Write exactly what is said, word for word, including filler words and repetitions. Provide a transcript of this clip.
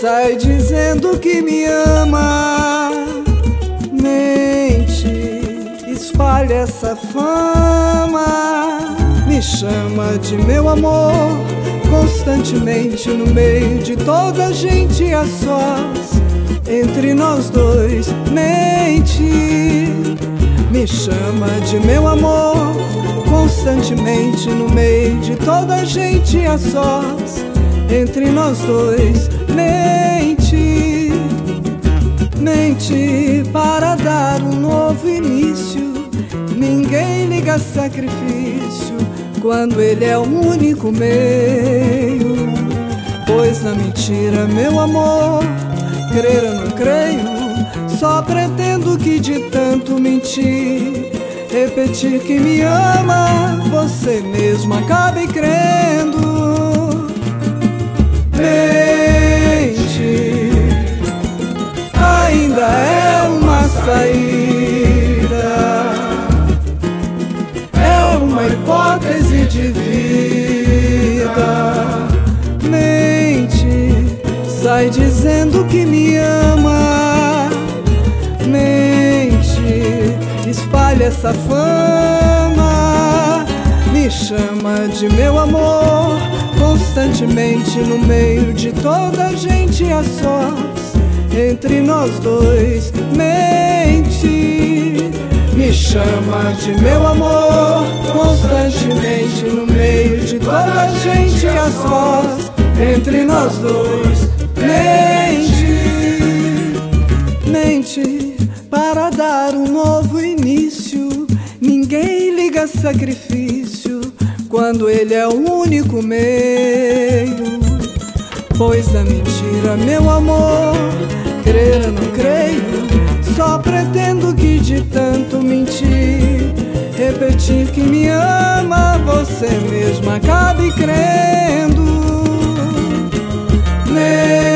sai dizendo que me ama. Mente, espalha essa fama. Me chama de meu amor constantemente no meio de toda gente a sós. Entre nós dois, mente, me chama de meu amor constantemente no meio de toda gente a sós. Entre nós dois, mente, mente para dar um novo início. Ninguém liga sacrifício quando ele é o único meio. Pois na mentira, meu amor, crer eu não creio. Só pretendo que de tanto mentir, repetir que me ama, você mesmo acabe crendo. Mente, ainda é uma saída, é uma hipótese de vida. Mente, sai dizendo que me ama. Mente, espalha essa fama. Me chama de meu amor constantemente no meio de toda gente a sós. Entre nós dois, mente, me chama de meu amor constantemente no meio de toda gente a sós. Entre nós dois, mente, mente para dar um novo início. Ninguém liga sacrifício quando ele é o único meio. Pois da mentira, meu amor, crer eu não creio. Só pretendo que de tanto mentir, repetir que me ama, você mesmo acabe crendo. Meu